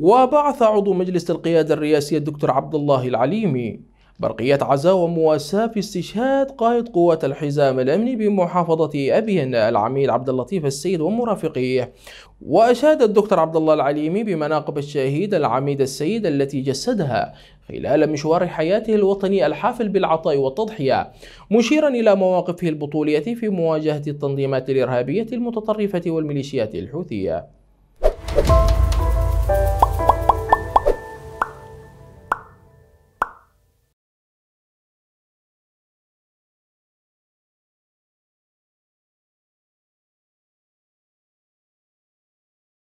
وبعث عضو مجلس القيادة الرئاسية الدكتور عبد الله العليمي برقية عزاء ومواساة في استشهاد قائد قوات الحزام الأمني بمحافظة أبين العميد عبد اللطيف السيد ومرافقيه. وأشاد الدكتور عبد الله العليمي بمناقب الشهيد العميد السيد التي جسدها خلال مشوار حياته الوطني الحافل بالعطاء والتضحية، مشيرا إلى مواقفه البطولية في مواجهة التنظيمات الإرهابية المتطرفة والميليشيات الحوثية.